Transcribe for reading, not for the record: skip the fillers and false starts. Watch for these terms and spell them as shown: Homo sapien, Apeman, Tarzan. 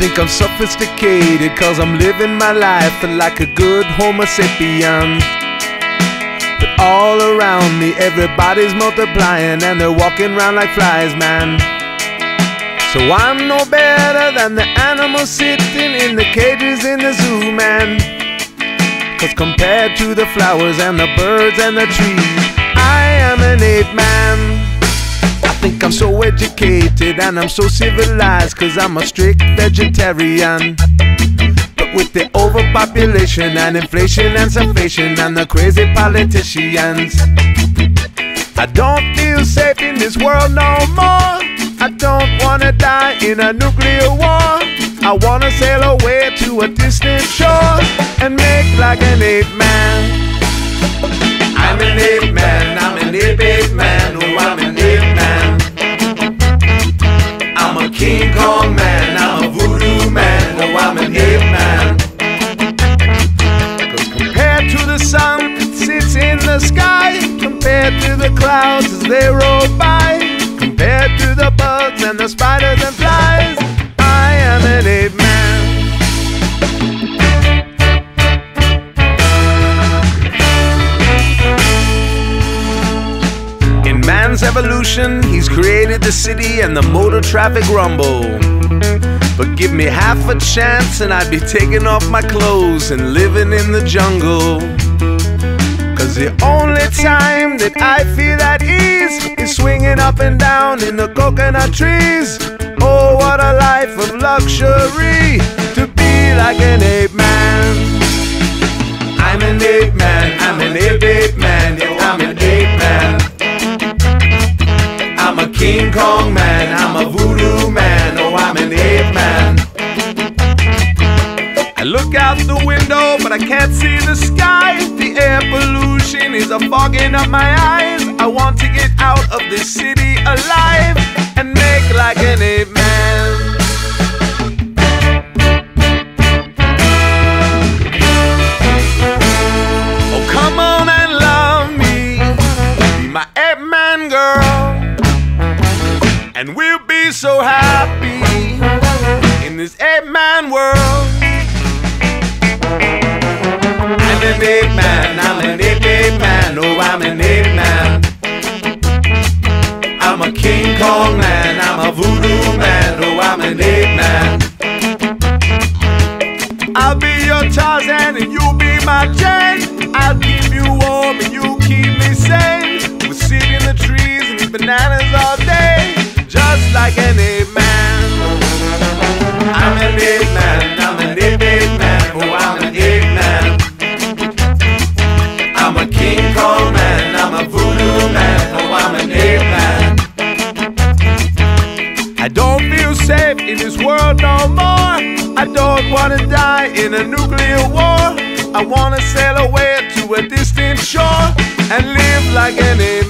Think I'm sophisticated, cause I'm living my life like a good Homo sapien. But all around me, everybody's multiplying and they're walking around like flies, man. So I'm no better than the animals sitting in the cages in the zoo, man. Cause compared to the flowers and the birds and the trees, I am an ape man. I think I'm so educated and I'm so civilized, cause I'm a strict vegetarian. But with the overpopulation and inflation and starvation and the crazy politicians, I don't feel safe in this world no more. I don't wanna die in a nuclear war. I wanna sail away to a distant shore and make like an ape man. I'm an ape man, I'm an ape man, oh I'm an ape man. I'm a King Kong man, I'm a voodoo man, oh I'm an ape man. Cause compared to the sun that sits in the sky, compared to the clouds as they roll by, compared to the bugs and the spiders and flies, I am an ape man. Man's evolution, he's created the city and the motor traffic rumble. But give me half a chance and I'd be taking off my clothes and living in the jungle. Cause the only time that I feel at ease is swinging up and down in the coconut trees. Oh, what a life of luxury to be like an ape man. I'm an ape man, I'm an ape man, yo, I'm an ape man. I'm a King Kong man, I'm a voodoo man, oh I'm an ape man. I look out the window but I can't see the sky. The air pollution is a fogging up my eyes. I want to get out of this city alive and make like an ape man. Oh come on and love me, be my ape man girl. And we'll be so happy in this ape-man world. I'm an ape-man, I'm an ape-man, oh I'm an ape-man. I'm a King Kong man, I'm a voodoo man, oh I'm an ape-man. I'll be your Tarzan and you'll be my Jane. I'll keep you warm and you keep me sane. We'll sit in the trees and eat bananas all day. Just like an ape man. I'm an ape man, I'm an ape man, oh I'm an ape man. I'm a King Kong man, I'm a voodoo man, oh I'm an ape man. I don't feel safe in this world no more. I don't wanna die in a nuclear war. I wanna sail away to a distant shore and live like an ape.